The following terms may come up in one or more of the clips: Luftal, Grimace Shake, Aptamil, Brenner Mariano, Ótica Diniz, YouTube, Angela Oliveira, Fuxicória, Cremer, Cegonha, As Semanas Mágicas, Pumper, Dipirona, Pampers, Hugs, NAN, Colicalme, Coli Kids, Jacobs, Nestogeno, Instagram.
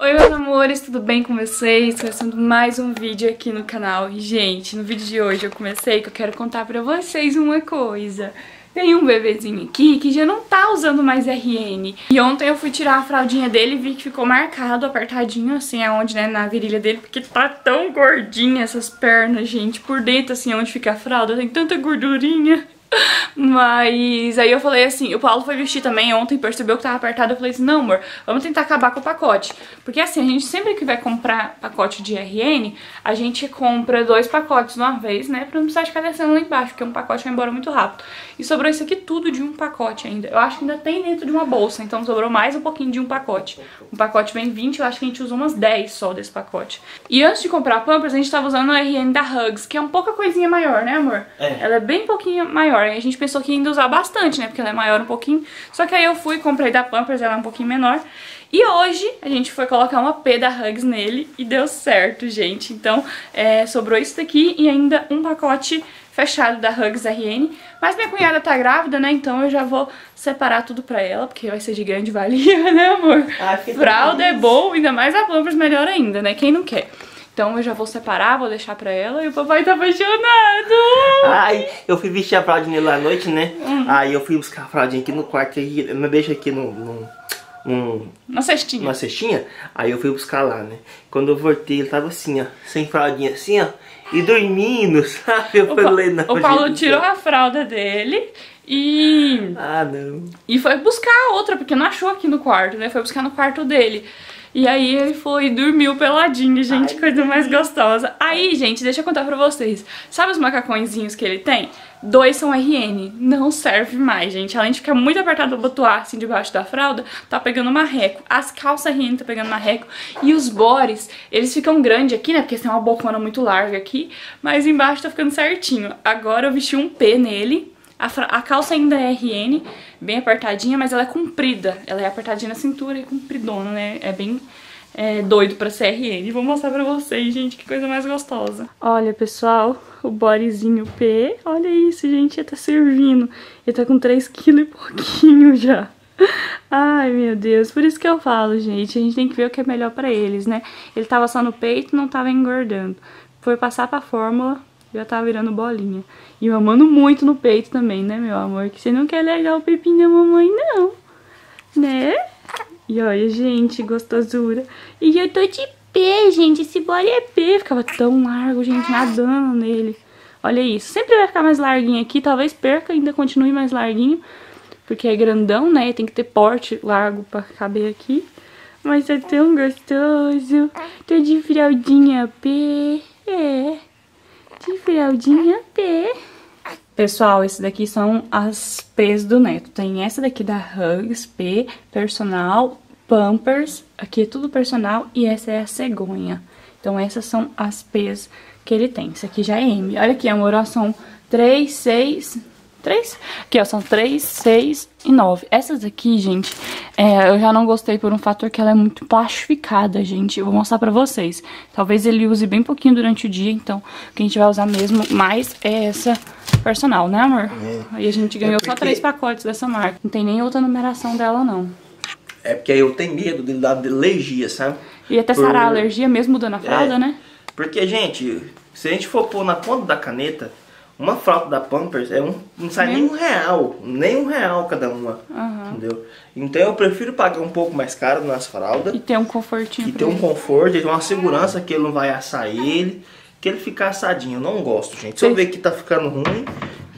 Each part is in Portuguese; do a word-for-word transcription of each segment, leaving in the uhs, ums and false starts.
Oi meus amores, tudo bem com vocês? Começando mais um vídeo aqui no canal. E, gente, no vídeo de hoje eu comecei que eu quero contar pra vocês uma coisa. Tem um bebezinho aqui que já não tá usando mais R N. E ontem eu fui tirar a fraldinha dele e vi que ficou marcado, apertadinho, assim, aonde, né, na virilha dele. Porque tá tão gordinha essas pernas, gente. Por dentro, assim, onde fica a fralda, tem tanta gordurinha. Mas aí eu falei assim, o Paulo foi vestir também ontem, percebeu que tava apertado, eu falei assim, não amor, vamos tentar acabar com o pacote. Porque assim, a gente sempre que vai comprar pacote de R N, a gente compra dois pacotes de uma vez, né, pra não precisar ficar descendo lá embaixo, porque um pacote vai embora muito rápido. E sobrou isso aqui tudo de um pacote ainda, eu acho que ainda tem dentro de uma bolsa, então sobrou mais um pouquinho de um pacote. Um pacote vem vinte, eu acho que a gente usou umas dez só desse pacote. E antes de comprar a Pampers, a gente tava usando o R N da Hugs, que é um pouca coisinha maior, né amor? É. Ela é bem pouquinho maior. A gente pensou que ia usar bastante, né? Porque ela é maior um pouquinho. Só que aí eu fui, comprei da Pampers, ela é um pouquinho menor. E hoje a gente foi colocar uma P da Hugs nele e deu certo, gente. Então, é, sobrou isso daqui e ainda um pacote fechado da Hugs R N. Mas minha cunhada tá grávida, né? Então eu já vou separar tudo pra ela, porque vai ser de grande valia, né, amor? Ah, fralda é bom, ainda mais a Pampers melhor ainda, né? Quem não quer? Então eu já vou separar, vou deixar pra ela e o papai tá apaixonado. Ai, eu fui vestir a fraldinha lá à noite, né? Hum. Aí eu fui buscar a fraldinha aqui no quarto, eu me deixo aqui no, no, no, na cestinha. Uma cestinha. Aí eu fui buscar lá, né? Quando eu voltei, ele tava assim, ó, sem fraldinha assim, ó, e dormindo, sabe? Eu falei, não, o Paulo tirou a fralda dele e... Ah, não. E foi buscar outra, porque não achou aqui no quarto, né? Foi buscar no quarto dele. E aí ele foi e dormiu peladinho, gente, ai, coisa mais gostosa. Aí, gente, deixa eu contar pra vocês. Sabe os macacõezinhos que ele tem? Dois são R N, não serve mais, gente. Além de ficar muito apertado pra botuar, assim, debaixo da fralda, tá pegando marreco. As calças R N tá pegando marreco. E os bores, eles ficam grandes aqui, né? Porque eles têm uma bocona muito larga aqui. Mas embaixo tá ficando certinho. Agora eu vesti um P nele. A, a calça ainda é R N, bem apertadinha, mas ela é comprida. Ela é apertadinha na cintura e compridona, né? É bem é, doido pra ser R N. Vou mostrar pra vocês, gente, que coisa mais gostosa. Olha, pessoal, o bodyzinho P. Olha isso, gente, ele tá servindo. Ele tá com três quilos e pouquinho já. Ai, meu Deus, por isso que eu falo, gente. A gente tem que ver o que é melhor pra eles, né? Ele tava só no peito, não tava engordando. Foi passar pra fórmula... Já tá virando bolinha. E mamando muito no peito também, né, meu amor? Que você não quer largar o pepinho da mamãe, não. Né? E olha, gente, gostosura. E eu tô de pé, gente. Esse body é pé. Ficava tão largo, gente, nadando nele. Olha isso. Sempre vai ficar mais larguinho aqui. Talvez perca, ainda continue mais larguinho. Porque é grandão, né? Tem que ter porte largo pra caber aqui. Mas é tão gostoso. Tô de fraldinha pé. É... De fraldinha P. Pessoal, esse daqui são as P's do Neto. Tem essa daqui da Hugs, P, personal, Pampers. Aqui é tudo personal e essa é a Cegonha. Então essas são as P's que ele tem. Isso aqui já é M. Olha aqui, amor, ó, são três, seis... três? Aqui, ó, são três, seis e nove. Essas aqui, gente, é, eu já não gostei por um fator que ela é muito plastificada, gente. Eu vou mostrar pra vocês. Talvez ele use bem pouquinho durante o dia, então o que a gente vai usar mesmo mais é essa personal, né, amor? É. Aí a gente ganhou é porque... só três pacotes dessa marca. Não tem nem outra numeração dela, não. É porque eu tenho medo de dar alergia, sabe? E até por... sarar a alergia, mesmo mudando a fralda, é. Né? Porque, gente, se a gente for pôr na ponta da caneta... Uma fralda da Pampers é um, não sai nem um real, nem um real cada uma, uhum. Entendeu? Então eu prefiro pagar um pouco mais caro nas fraldas. E ter um confortinho. E ter um ele. conforto, e ter uma segurança que ele não vai assar ele, que ele fica assadinho. Eu não gosto, gente. Se eu ver que tá ficando ruim,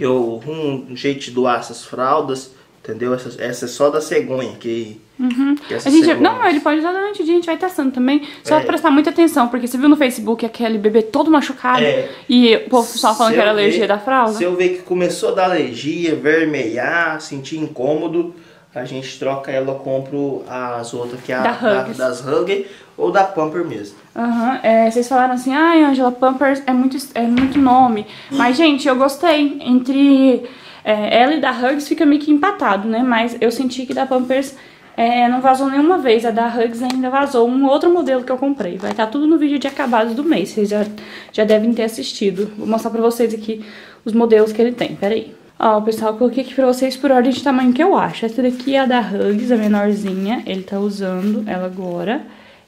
eu rumo um jeito de doar essas fraldas, entendeu? Essa, essa é só da Cegonha, que... Uhum. A gente, cegonha... Não, ele pode usar durante o dia, a gente vai testando também. Só é. prestar muita atenção, porque você viu no Facebook aquele bebê todo machucado é. e o povo só falando que era ver, alergia da fralda. Se eu ver que começou a dar alergia, vermelhar, sentir incômodo, a gente troca ela, eu compro as outras que é da a, da, das Huggies ou da Pumper mesmo. Uhum. É, vocês falaram assim, ai, Angela, Pampers é muito, é muito nome. Mas, gente, eu gostei. Entre... É, ela e da Hugs fica meio que empatado, né? Mas eu senti que da Pampers é, não vazou nenhuma vez. A da Hugs ainda vazou um outro modelo que eu comprei. Vai estar tudo no vídeo de acabados do mês. Vocês já, já devem ter assistido. Vou mostrar pra vocês aqui os modelos que ele tem. Pera aí. Ó, pessoal, eu coloquei aqui pra vocês por ordem de tamanho que eu acho. Essa daqui é a da Hugs, a menorzinha. Ele tá usando ela agora.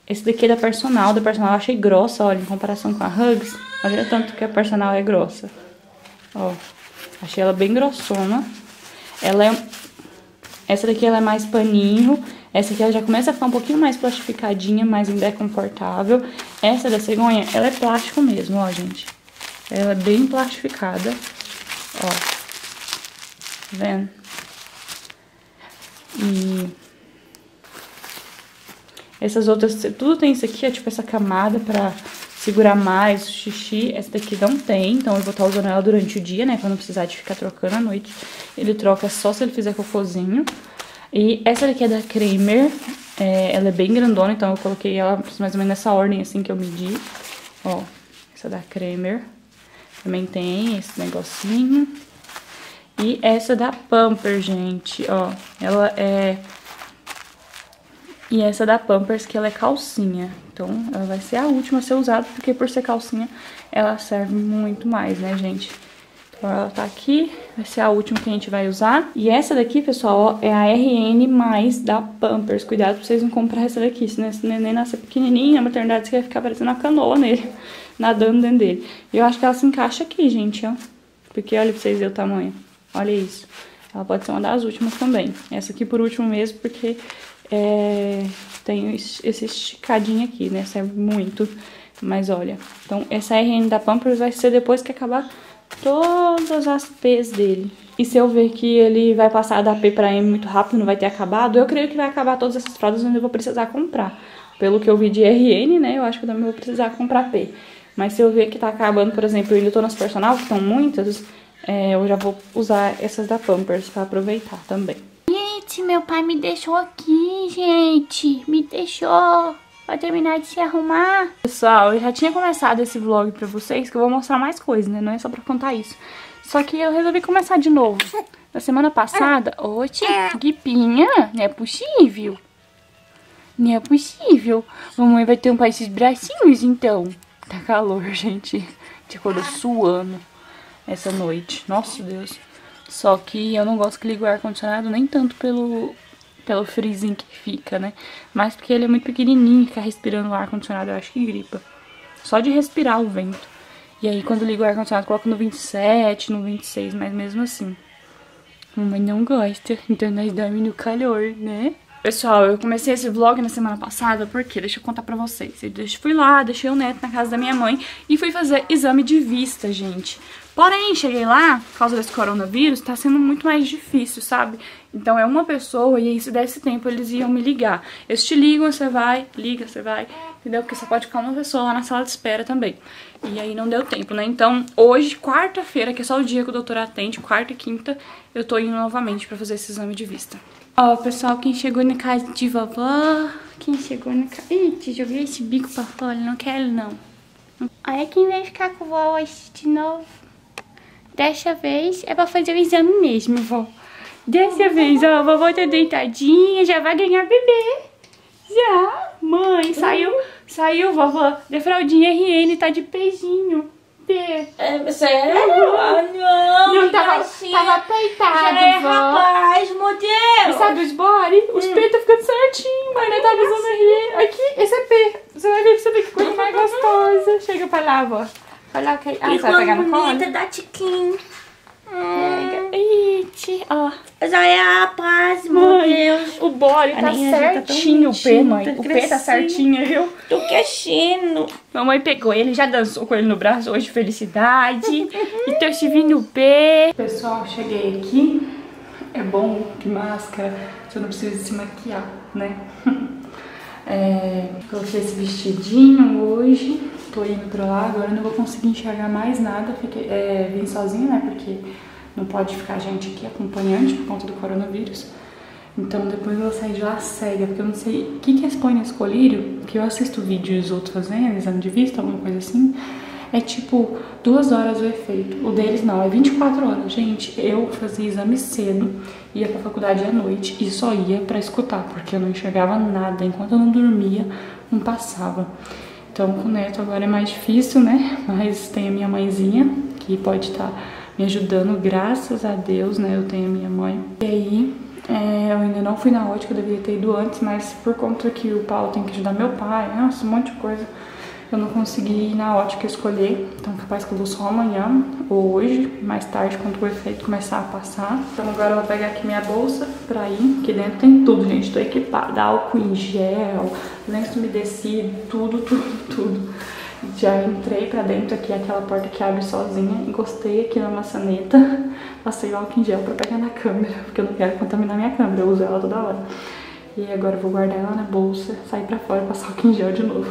Esse daqui é da Personal. Da Personal eu achei grossa, olha, em comparação com a Hugs. Olha tanto que a Personal é grossa. Ó, achei ela bem grossona. Ela é... Essa daqui ela é mais paninho. Essa aqui ela já começa a ficar um pouquinho mais plastificadinha, mas ainda é confortável. Essa da Cegonha, ela é plástico mesmo, ó, gente. Ela é bem plastificada. Ó. Tá vendo? E... essas outras, tudo tem isso aqui, ó, tipo essa camada pra segurar mais o xixi. Essa daqui não tem, então eu vou estar usando ela durante o dia, né? Pra não precisar de ficar trocando à noite. Ele troca só se ele fizer cocôzinho. E essa daqui é da Cremer, é, ela é bem grandona, então eu coloquei ela mais ou menos nessa ordem assim que eu medi. Ó, essa da Cremer, também tem esse negocinho. E essa da Pumper, gente, ó, ela é... E essa da Pampers, que ela é calcinha, então ela vai ser a última a ser usada, porque por ser calcinha ela serve muito mais, né, gente? Ela tá aqui, vai ser a última que a gente vai usar. E essa daqui, pessoal, ó, é a R N mais da Pampers. Cuidado pra vocês não comprar essa daqui, senão esse neném nascer pequenininho, a maternidade você vai ficar parecendo uma canoa nele, nadando dentro dele. E eu acho que ela se encaixa aqui, gente, ó. Porque olha pra vocês verem o tamanho, olha isso. Ela pode ser uma das últimas também. Essa aqui por último mesmo, porque é, tem esse esticadinho aqui, né, serve muito. Mas olha, então essa R N da Pampers vai ser depois que acabar... todas as P's dele. E se eu ver que ele vai passar da P pra M muito rápido, não vai ter acabado, eu creio que vai acabar todas essas fraldas, onde eu vou precisar comprar. Pelo que eu vi de R N, né, eu acho que eu também vou precisar comprar P. Mas se eu ver que tá acabando, por exemplo, eu ainda tô nas Personal, que são muitas, é, eu já vou usar essas da Pampers pra aproveitar também. Gente, meu pai me deixou aqui, gente. Me deixou... Vai terminar de se arrumar. Pessoal, eu já tinha começado esse vlog pra vocês, que eu vou mostrar mais coisas, né? Não é só pra contar isso. Só que eu resolvi começar de novo. Na semana passada... Oxi, Guipinha, não é possível. Não é possível. Mamãe vai ter um par desses bracinhos, então. Tá calor, gente. A gente acordou suando essa noite. Nossa, Deus. Só que eu não gosto que ligue o ar-condicionado nem tanto pelo... pelo friozinho que fica, né? Mas porque ele é muito pequenininho, ficar respirando o ar-condicionado, eu acho que gripa. Só de respirar o vento. E aí, quando ligo o ar-condicionado, coloco no vinte e sete, no vinte e seis, mas mesmo assim. Mamãe não gosta, então nós dormimos no calor, né? Pessoal, eu comecei esse vlog na semana passada, porque, deixa eu contar pra vocês. Eu fui lá, deixei o neto na casa da minha mãe e fui fazer exame de vista, gente. Porém, cheguei lá, por causa desse coronavírus, tá sendo muito mais difícil, sabe? Então é uma pessoa e aí se desse tempo eles iam me ligar. Eles te ligam, você vai, liga, você vai, entendeu? Porque só pode ficar uma pessoa lá na sala de espera também. E aí não deu tempo, né? Então hoje, quarta-feira, que é só o dia que o doutor atende, quarta e quinta, eu tô indo novamente pra fazer esse exame de vista. Ó, pessoal, quem chegou na casa de vovó, quem chegou na casa... Ih, te joguei esse bico pra fora, não quero não. Olha quem vai ficar com vó hoje de novo. Dessa vez é pra fazer o exame mesmo, vó. Dessa vez, ó, a vovó tá deitadinha, já vai ganhar bebê. Já, mãe, saiu, saiu, vovó. Defraudinha R N, tá de pezinho. De... É, sério? Ah, não, não, tava, tava apertado, é, vó. Rapaz, modelo. E sabe os body? Os hum. P tá ficando certinho, mas não tá usando R N. Aqui, esse é P. Você vai ver, você vê que coisa mais gostosa. Chega pra lá, vó. Olha que... Ah, e você vai pegar no colo? Bonita da Tiquinho. Hum. Iti, ó. Já é a paz, meu Deus. O body tá certinho, tá o P, mãe. Tá o P tá certinho, viu? Tô queixando. Mamãe pegou ele, já dançou com ele no braço hoje, felicidade. E tô servindo o P. Pessoal, cheguei aqui. É bom de máscara, você não precisa se maquiar, né? É, coloquei esse vestidinho hoje. Tô indo pra lá, agora eu não vou conseguir enxergar mais nada. Fiquei, é, vim sozinha, né, porque não pode ficar gente aqui acompanhante por conta do coronavírus. Então depois eu vou sair de lá cega, porque eu não sei o que que expõe nesse colírio, que eu assisto vídeos outros fazendo, exame de vista, alguma coisa assim. É tipo duas horas o efeito. O deles não, é vinte e quatro horas. Gente, eu fazia exame cedo, ia pra faculdade à noite e só ia pra escutar, porque eu não enxergava nada. Enquanto eu não dormia, não passava. Então com o neto agora é mais difícil, né? Mas tem a minha mãezinha, que pode estar me ajudando, graças a Deus, né? Eu tenho a minha mãe. E aí É, eu ainda não fui na ótica, eu devia ter ido antes, mas por conta que o Paulo tem que ajudar meu pai, nossa, um monte de coisa, eu não consegui ir na ótica escolher. Então capaz que eu vou só amanhã ou hoje, mais tarde, quando o efeito começar a passar. Então agora eu vou pegar aqui minha bolsa pra ir, que dentro tem tudo, gente. Tô equipada, álcool em gel, lenço umedecido, tudo, tudo, tudo. Já entrei pra dentro aqui, aquela porta que abre sozinha, encostei aqui na maçaneta, passei o álcool em gel pra pegar na câmera, porque eu não quero contaminar minha câmera, eu uso ela toda hora. E agora eu vou guardar ela na bolsa, sair pra fora e passar álcool em gel de novo.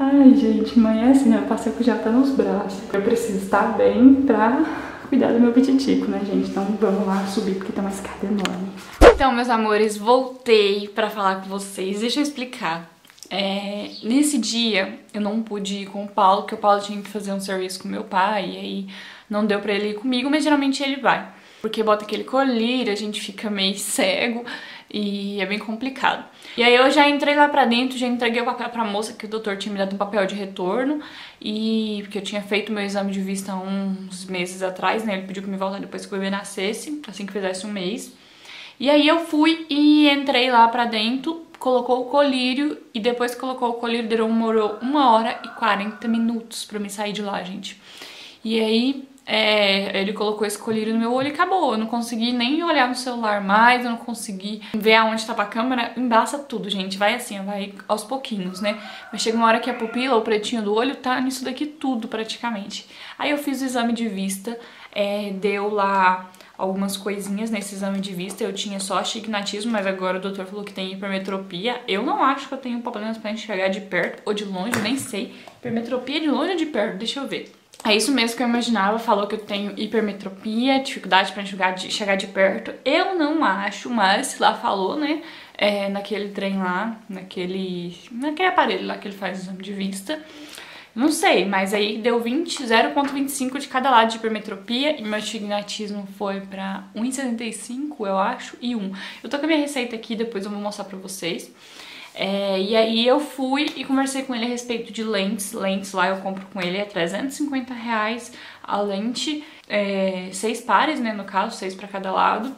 Ai, gente, amanhã é assim, né? Eu passei com o gel tá nos braços. Eu preciso estar bem pra cuidar do meu petitico, né, gente? Então vamos lá subir, porque tem uma escada enorme. Então, meus amores, voltei pra falar com vocês. Deixa eu explicar. É, nesse dia eu não pude ir com o Paulo, porque o Paulo tinha que fazer um serviço com meu pai, e aí não deu pra ele ir comigo, mas geralmente ele vai, porque bota aquele colírio, a gente fica meio cego e é bem complicado. E aí eu já entrei lá pra dentro, já entreguei o papel pra moça, que o doutor tinha me dado um papel de retorno, e porque eu tinha feito meu exame de vista uns meses atrás, né, ele pediu pra me voltar depois que o bebê nascesse, assim que fizesse um mês. E aí eu fui e entrei lá pra dentro, colocou o colírio, e depois que colocou o colírio demorou uma hora e quarenta minutos pra me sair de lá, gente. E aí é, ele colocou esse colírio no meu olho e acabou. Eu não consegui nem olhar no celular mais, eu não consegui ver aonde tava a câmera. Embaça tudo, gente. Vai assim, vai aos pouquinhos, né? Mas chega uma hora que a pupila, o pretinho do olho, tá nisso daqui tudo praticamente. Aí eu fiz o exame de vista, é, deu lá algumas coisinhas nesse exame de vista. Eu tinha só astigmatismo, mas agora o doutor falou que tem hipermetropia. Eu não acho que eu tenho problemas pra enxergar de perto ou de longe, nem sei. Hipermetropia de longe ou de perto? Deixa eu ver. É isso mesmo que eu imaginava, falou que eu tenho hipermetropia, dificuldade pra enxergar de, chegar de perto. Eu não acho, mas se lá falou, né, é, naquele trem lá, naquele, naquele aparelho lá que ele faz o exame de vista. Não sei, mas aí deu zero vírgula vinte e cinco de cada lado de hipermetropia, e meu astigmatismo foi pra um vírgula setenta e cinco, eu acho, e um. Eu tô com a minha receita aqui, depois eu vou mostrar pra vocês. É, e aí eu fui e conversei com ele a respeito de lentes. Lentes lá eu compro com ele, é trezentos e cinquenta reais a lente, é, seis pares, né, no caso, seis pra cada lado.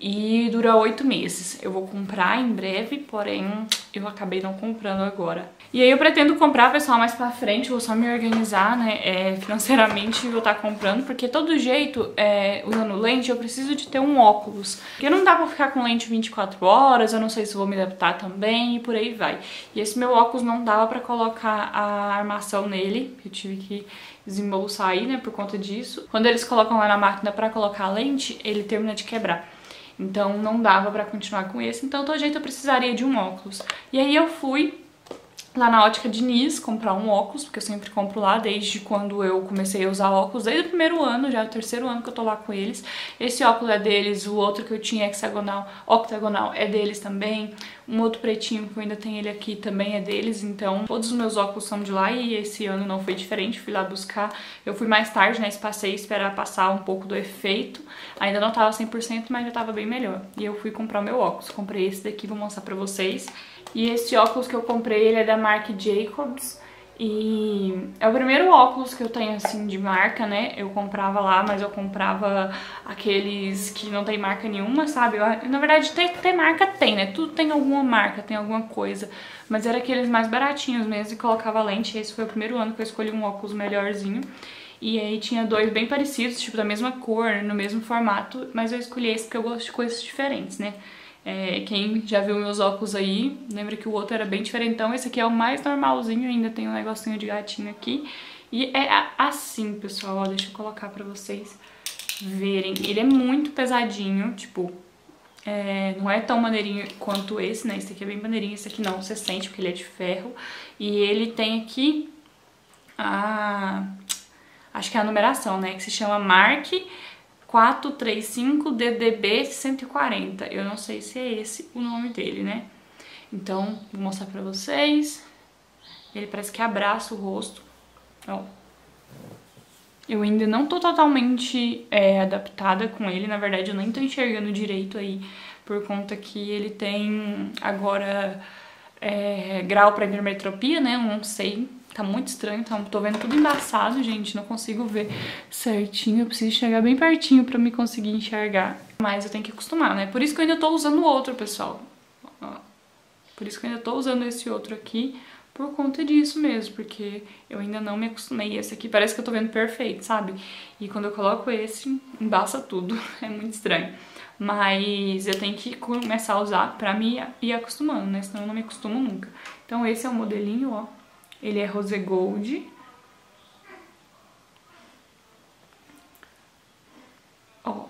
E dura oito meses. Eu vou comprar em breve, porém eu acabei não comprando agora. E aí eu pretendo comprar, pessoal, mais pra frente. Vou só me organizar, né, é, financeiramente, e vou estar comprando. Porque todo jeito, é, usando lente, eu preciso de ter um óculos. Porque não dá pra ficar com lente vinte e quatro horas, eu não sei se vou me adaptar também, e por aí vai. E esse meu óculos não dava pra colocar a armação nele. Eu tive que desembolsar aí, né, por conta disso. Quando eles colocam lá na máquina pra colocar a lente, ele termina de quebrar. Então não dava pra continuar com esse, então todo jeito eu precisaria de um óculos. E aí eu fui lá na Ótica Diniz comprar um óculos, porque eu sempre compro lá desde quando eu comecei a usar óculos, desde o primeiro ano, já é o terceiro ano que eu tô lá com eles. Esse óculos é deles, o outro que eu tinha hexagonal, octagonal é deles também, um outro pretinho que eu ainda tenho ele aqui também é deles, então todos os meus óculos são de lá, e esse ano não foi diferente, fui lá buscar. Eu fui mais tarde, né, passei esperar passar um pouco do efeito, ainda não tava cem por cento, mas já tava bem melhor. E eu fui comprar o meu óculos, comprei esse daqui, vou mostrar pra vocês. E esse óculos que eu comprei, ele é da marca Jacobs, e é o primeiro óculos que eu tenho, assim, de marca, né? Eu comprava lá, mas eu comprava aqueles que não tem marca nenhuma, sabe? Eu, na verdade, tem, tem marca, tem, né? Tudo tem alguma marca, tem alguma coisa. Mas era aqueles mais baratinhos mesmo, e colocava lente. Esse foi o primeiro ano que eu escolhi um óculos melhorzinho. E aí tinha dois bem parecidos, tipo, da mesma cor, no mesmo formato. Mas eu escolhi esse porque eu gosto de coisas diferentes, né? É, quem já viu meus óculos aí, lembra que o outro era bem diferentão. Esse aqui é o mais normalzinho, ainda tem um negocinho de gatinho aqui. E é assim, pessoal, ó, deixa eu colocar pra vocês verem. Ele é muito pesadinho, tipo, é, não é tão maneirinho quanto esse, né? Esse aqui é bem maneirinho, esse aqui não, você sente porque ele é de ferro. E ele tem aqui a... acho que é a numeração, né? Que se chama Mark quatro três cinco D D B cento e quarenta. Eu não sei se é esse o nome dele, né? Então, vou mostrar pra vocês. Ele parece que abraça o rosto. Ó. Eu ainda não tô totalmente é, adaptada com ele. Na verdade, eu nem tô enxergando direito aí, por conta que ele tem agora é, grau pra hipermetropia, né? Eu não sei Tá muito estranho, tá, tô vendo tudo embaçado, gente. Não consigo ver certinho. Eu preciso chegar bem pertinho pra me conseguir enxergar. Mas eu tenho que acostumar, né? Por isso que eu ainda tô usando o outro, pessoal. Por isso que eu ainda tô usando esse outro aqui. Por conta disso mesmo, porque eu ainda não me acostumei. Esse aqui parece que eu tô vendo perfeito, sabe? E quando eu coloco esse, embaça tudo. É muito estranho. Mas eu tenho que começar a usar pra me ir acostumando, né? Senão eu não me acostumo nunca. Então esse é o modelinho, ó. Ele é rose gold. Ó.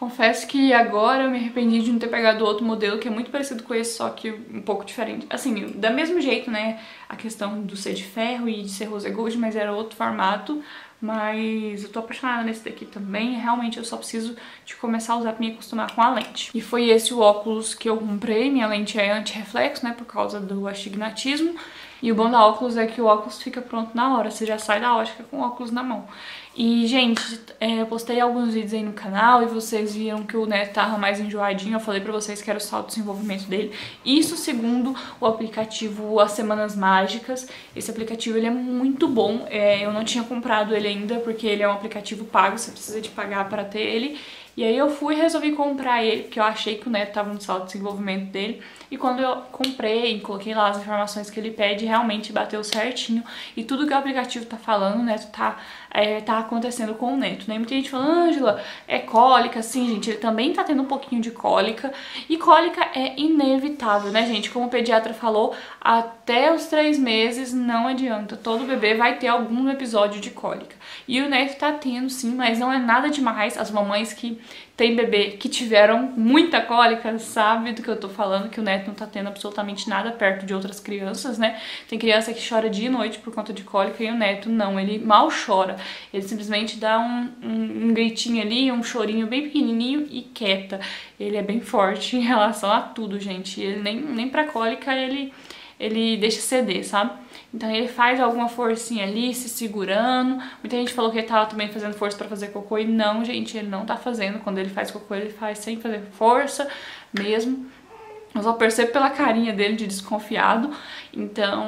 Confesso que agora eu me arrependi de não ter pegado outro modelo que é muito parecido com esse, só que um pouco diferente. Assim, da mesmo jeito, né? A questão do ser de ferro e de ser rose gold, mas era outro formato. Mas eu tô apaixonada nesse daqui também. Realmente eu só preciso de começar a usar pra me acostumar com a lente. E foi esse o óculos que eu comprei. Minha lente é anti-reflexo, né? Por causa do astigmatismo. E o bom da óculos é que o óculos fica pronto na hora. Você já sai da ótica com o óculos na mão. E, gente, é, eu postei alguns vídeos aí no canal e vocês viram que o Neto tava mais enjoadinho. Eu falei pra vocês que era o salto de desenvolvimento dele. Isso segundo o aplicativo As Semanas Mágicas. Esse aplicativo, ele é muito bom. É, eu não tinha comprado ele ainda porque ele é um aplicativo pago. Você precisa de pagar para ter ele. E aí eu fui e resolvi comprar ele, porque eu achei que o Neto tava no salto de desenvolvimento dele. E quando eu comprei, coloquei lá as informações que ele pede, realmente bateu certinho. E tudo que o aplicativo tá falando, o Neto tá, é, tá acontecendo com o Neto, né? Muita gente fala, Ângela, é cólica? Sim, gente, ele também tá tendo um pouquinho de cólica. E cólica é inevitável, né, gente? Como o pediatra falou, até os três meses não adianta. Todo bebê vai ter algum episódio de cólica. E o Neto tá tendo, sim, mas não é nada demais. As mamães que... tem bebê que tiveram muita cólica, sabe do que eu tô falando, que o Neto não tá tendo absolutamente nada perto de outras crianças, né? Tem criança que chora dia e noite por conta de cólica e o Neto não, ele mal chora. Ele simplesmente dá um, um, um gritinho ali, um chorinho bem pequenininho e quieta. Ele é bem forte em relação a tudo, gente. Ele nem, nem pra cólica ele... ele deixa ceder, sabe? Então ele faz alguma forcinha ali, se segurando. Muita gente falou que ele tava também fazendo força pra fazer cocô. E não, gente, ele não tá fazendo. Quando ele faz cocô, ele faz sem fazer força mesmo. Eu só percebo pela carinha dele de desconfiado. Então,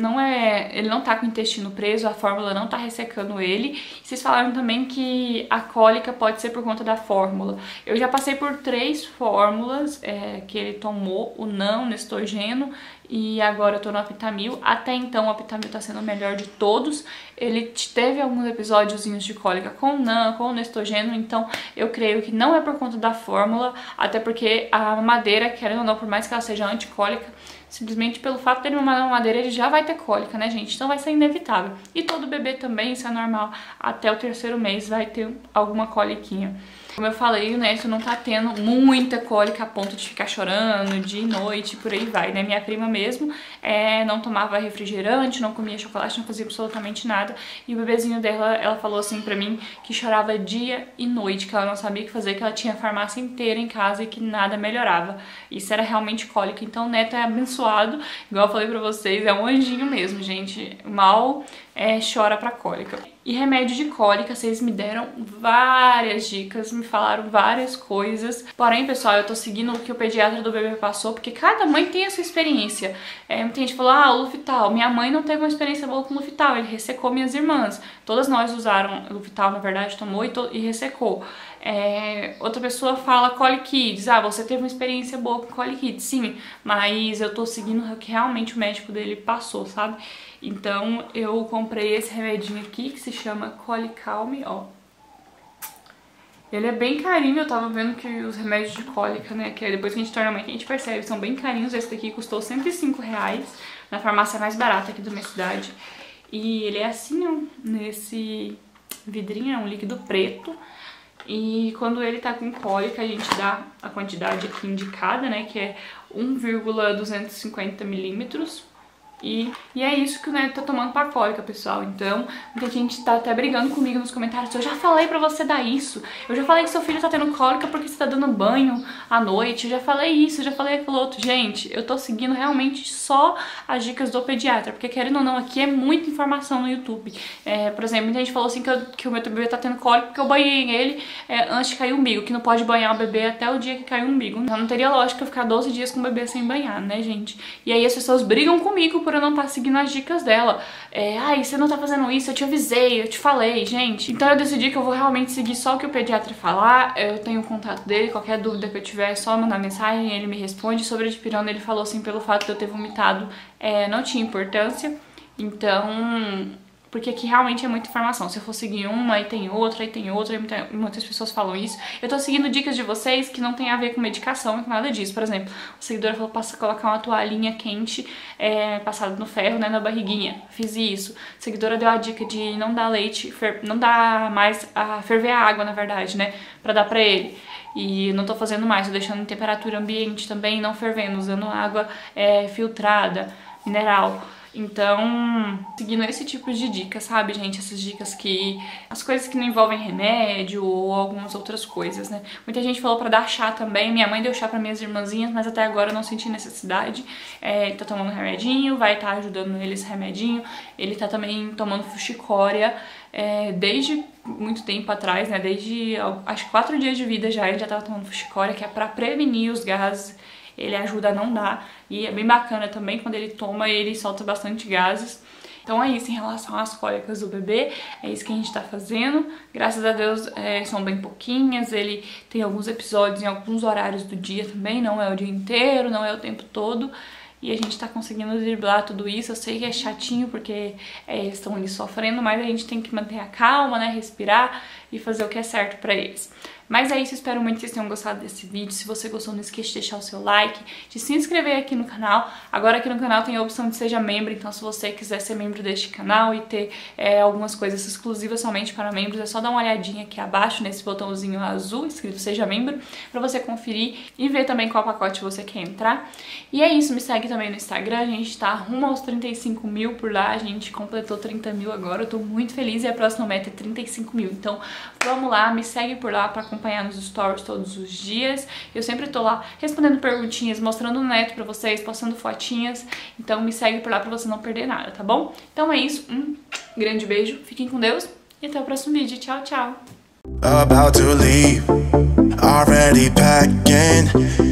não é... ele não tá com o intestino preso, a fórmula não tá ressecando ele. Vocês falaram também que a cólica pode ser por conta da fórmula. Eu já passei por três fórmulas é, que ele tomou, o NAN, o Nestogeno, e agora eu tô no Aptamil. Até então, o Aptamil tá sendo o melhor de todos. Ele teve alguns episódiozinhos de cólica com o NAN, com o Nestogeno, então eu creio que não é por conta da fórmula, até porque a mamadeira, querendo ou não, por mais que ela seja anticólica, simplesmente pelo fato dele mamar na mamadeira, ele já vai ter cólica, né, gente? Então vai ser inevitável. E todo bebê também, isso é normal, até o terceiro mês vai ter alguma coliquinha. Como eu falei, o Neto não tá tendo muita cólica a ponto de ficar chorando de noite, por aí vai, né? Minha prima mesmo é, não tomava refrigerante, não comia chocolate, não fazia absolutamente nada. E o bebezinho dela, ela falou assim pra mim que chorava dia e noite, que ela não sabia o que fazer, que ela tinha a farmácia inteira em casa e que nada melhorava. Isso era realmente cólica. Então o Neto é abençoado, igual eu falei pra vocês, é um anjinho mesmo, gente. Mal... É, chora pra cólica. E remédio de cólica, vocês me deram várias dicas, me falaram várias coisas. Porém, pessoal, eu tô seguindo o que o pediatra do bebê passou, porque cada mãe tem a sua experiência. É, tem gente que falou, ah, o Luftal. Minha mãe não teve uma experiência boa com o Luftal, ele ressecou minhas irmãs. Todas nós usaram Luftal, na verdade, tomou e, to e ressecou. É, outra pessoa fala Coli Kids, ah, você teve uma experiência boa com Coli Kids, sim, mas eu tô seguindo o que realmente o médico dele passou, sabe? Então eu comprei esse remedinho aqui que se chama Colicalme, ó. Ele é bem carinho, eu tava vendo que os remédios de cólica, né, que depois que a gente torna mãe, que a gente percebe, são bem carinhos. Esse daqui custou cento e cinco reais na farmácia mais barata aqui da minha cidade. E ele é assim, ó, nesse vidrinho, é um líquido preto. E quando ele tá com cólica, a gente dá a quantidade aqui indicada, né, que é um vírgula duzentos e cinquenta mililitros. E, e é isso que o Neto tá tomando pra cólica, pessoal. Então, muita gente tá até brigando comigo nos comentários. Eu já falei pra você dar isso. Eu já falei que seu filho tá tendo cólica porque você tá dando banho à noite. Eu já falei isso, eu já falei aquilo outro. Gente, eu tô seguindo realmente só as dicas do pediatra. Porque, querendo ou não, aqui é muita informação no YouTube. É, por exemplo, muita gente falou assim que, eu, que o meu bebê tá tendo cólica porque eu banhei ele é, antes de cair o umbigo. Que não pode banhar o bebê até o dia que caiu o umbigo. Então, não teria lógica eu ficar doze dias com o bebê sem banhar, né, gente? E aí as pessoas brigam comigo por por eu não estar seguindo as dicas dela. É, ai, você não tá fazendo isso, eu te avisei, eu te falei, gente. Então eu decidi que eu vou realmente seguir só o que o pediatra falar. Eu tenho o contato dele, qualquer dúvida que eu tiver é só mandar mensagem, ele me responde. Sobre a dipirona, ele falou assim, pelo fato de eu ter vomitado, é, não tinha importância. Então... porque aqui realmente é muita informação. Se eu for seguir uma, aí tem outra, aí tem outra, e muitas pessoas falam isso. Eu tô seguindo dicas de vocês que não tem a ver com medicação e nada disso. Por exemplo, a seguidora falou pra colocar uma toalhinha quente é, passada no ferro, né, na barriguinha. Fiz isso. A seguidora deu a dica de não dar leite, fer... não dar mais a ferver a água, na verdade, né, pra dar pra ele. E não tô fazendo mais, tô deixando em temperatura ambiente também, não fervendo, usando água é, filtrada, mineral. Então, seguindo esse tipo de dica, sabe, gente? Essas dicas que... as coisas que não envolvem remédio ou algumas outras coisas, né? Muita gente falou pra dar chá também. Minha mãe deu chá pra minhas irmãzinhas, mas até agora eu não senti necessidade. É, tá tomando remedinho, vai tá ajudando eles remedinho. Ele tá também tomando fuxicória é, desde muito tempo atrás, né? Desde, acho que quatro dias de vida já, ele já tava tomando fuxicória, que é pra prevenir os gases. Ele ajuda a não dar, e é bem bacana também, quando ele toma, ele solta bastante gases. Então é isso em relação às cólicas do bebê, é isso que a gente tá fazendo. Graças a Deus é, são bem pouquinhas, ele tem alguns episódios em alguns horários do dia também, não é o dia inteiro, não é o tempo todo. E a gente tá conseguindo driblar tudo isso. Eu sei que é chatinho porque é, eles estão ali sofrendo, mas a gente tem que manter a calma, né? Respirar e fazer o que é certo pra eles. Mas é isso, espero muito que vocês tenham gostado desse vídeo. Se você gostou, não esqueça de deixar o seu like, de se inscrever aqui no canal. Agora aqui no canal tem a opção de seja membro, então se você quiser ser membro deste canal e ter é, algumas coisas exclusivas somente para membros, é só dar uma olhadinha aqui abaixo nesse botãozinho azul escrito seja membro, pra você conferir e ver também qual pacote você quer entrar. E é isso, me segue também no Instagram, a gente tá rumo aos trinta e cinco mil por lá, a gente completou trinta mil agora, eu tô muito feliz e a próxima meta é trinta e cinco mil, então vamos lá, me segue por lá pra acompanhar nos stories todos os dias, eu sempre tô lá respondendo perguntinhas, mostrando o neto pra vocês, postando fotinhas, então me segue por lá pra você não perder nada, tá bom? Então é isso, um grande beijo, fiquem com Deus e até o próximo vídeo, tchau, tchau! About to leave, already packing.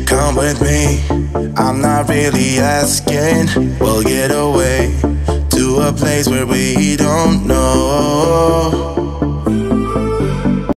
Come with me, I'm not really asking. We'll get away to a place where we don't know.